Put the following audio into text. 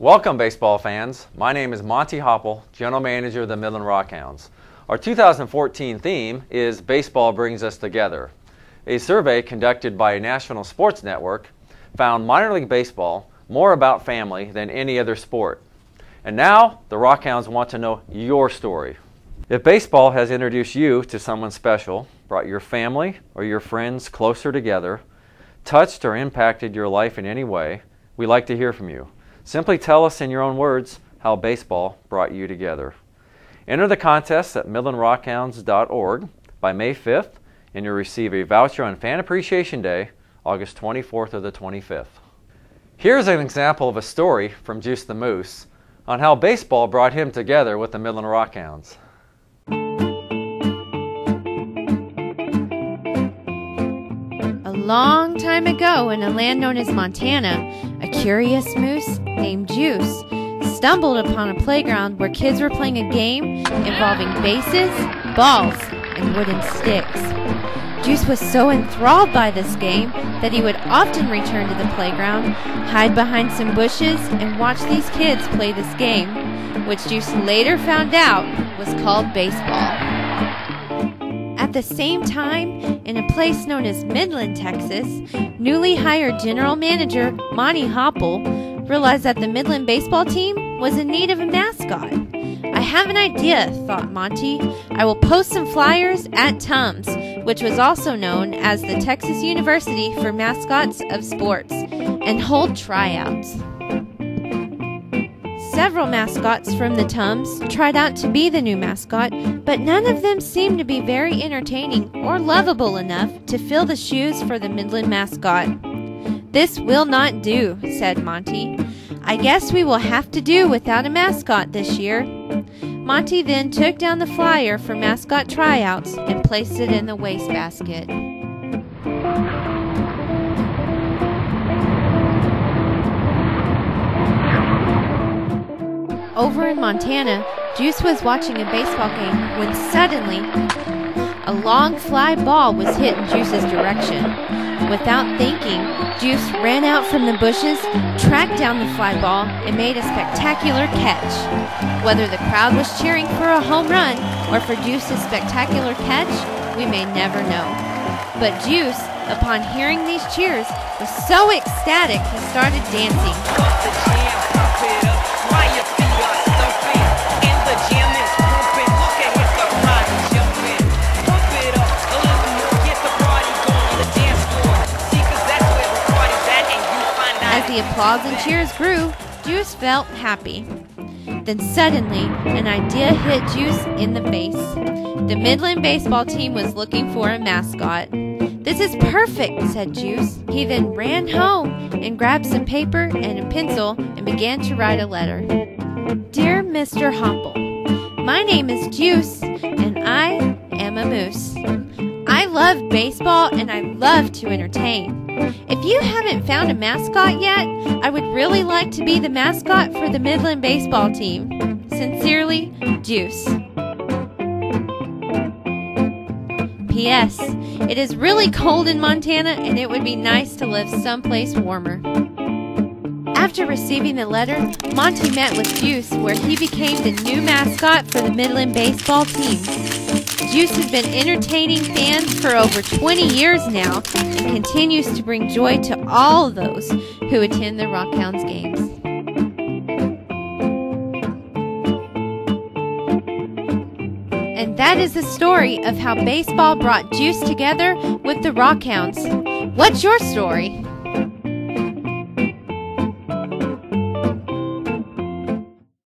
Welcome, baseball fans. My name is Monty Hoppel, General Manager of the Midland RockHounds. Our 2014 theme is Baseball Brings Us Together. A survey conducted by a national sports network found minor league baseball more about family than any other sport. And now, the RockHounds want to know your story. If baseball has introduced you to someone special, brought your family or your friends closer together, touched or impacted your life in any way, we'd like to hear from you. Simply tell us in your own words how baseball brought you together. Enter the contest at MidlandRockHounds.org by May 5th, and you'll receive a voucher on Fan Appreciation Day, August 24th or the 25th. Here's an example of a story from Juice the Moose on how baseball brought him together with the Midland RockHounds. A long time ago, in a land known as Montana, a curious moose named Juice stumbled upon a playground where kids were playing a game involving bases, balls, and wooden sticks. Juice was so enthralled by this game that he would often return to the playground, hide behind some bushes, and watch these kids play this game, which Juice later found out was called baseball. At the same time, in a place known as Midland, Texas, newly hired general manager Monty Hoppel realized that the Midland baseball team was in need of a mascot. I have an idea, thought Monty. I will post some flyers at Tums, which was also known as the Texas University for Mascots of Sports, and hold tryouts. Several mascots from the Tums tried out to be the new mascot, but none of them seemed to be very entertaining or lovable enough to fill the shoes for the Midland mascot. This will not do, said Monty. I guess we will have to do without a mascot this year. Monty then took down the flyer for mascot tryouts and placed it in the wastebasket. Over in Montana, Juice was watching a baseball game when suddenly a long fly ball was hit in Juice's direction. Without thinking, Juice ran out from the bushes, tracked down the fly ball, and made a spectacular catch. Whether the crowd was cheering for a home run or for Juice's spectacular catch, we may never know. But Juice, upon hearing these cheers, was so ecstatic he started dancing. The applause and cheers grew, Juice felt happy. Then suddenly, an idea hit Juice in the face. The Midland baseball team was looking for a mascot. This is perfect, said Juice. He then ran home and grabbed some paper and a pencil and began to write a letter. Dear Mr. Hoppel, my name is Juice and I am a moose. I love baseball and I love to entertain. If you haven't found a mascot yet, I would really like to be the mascot for the Midland baseball team. Sincerely, Juice. P.S. It is really cold in Montana, and it would be nice to live someplace warmer. After receiving the letter, Monty met with Juice, where he became the new mascot for the Midland baseball team. Juice has been entertaining fans for over 20 years now and continues to bring joy to all those who attend the RockHounds games. And that is the story of how baseball brought Juice together with the RockHounds. What's your story?